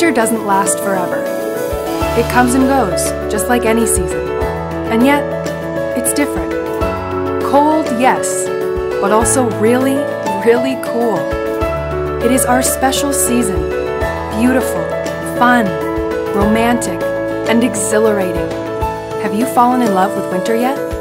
Winter doesn't last forever. It comes and goes, just like any season. And yet, it's different. Cold, yes, but also really, really cool. It is our special season. Beautiful, fun, romantic, and exhilarating. Have you fallen in love with winter yet?